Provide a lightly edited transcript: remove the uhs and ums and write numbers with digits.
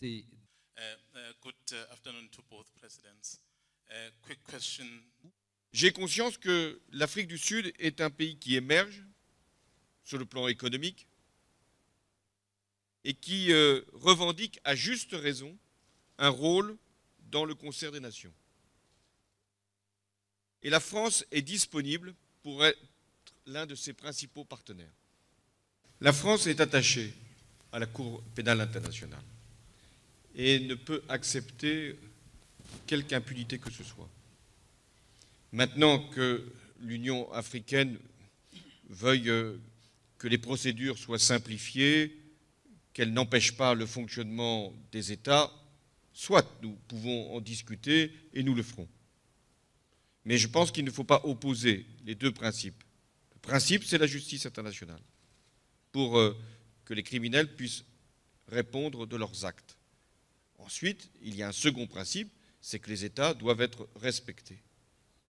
des... J'ai conscience que l'Afrique du Sud est un pays qui émerge sur le plan économique et qui revendique à juste raison un rôle dans le concert des nations. Et la France est disponible pour être l'un de ses principaux partenaires. La France est attachée à la Cour pénale internationale et ne peut accepter quelque impunité que ce soit. Maintenant que l'Union africaine veuille que les procédures soient simplifiées, qu'elles n'empêchent pas le fonctionnement des États, soit nous pouvons en discuter et nous le ferons. Mais je pense qu'il ne faut pas opposer les deux principes. Le principe, c'est la justice internationale, pour que les criminels puissent répondre de leurs actes. Ensuite, il y a un second principe, c'est que les États doivent être respectés.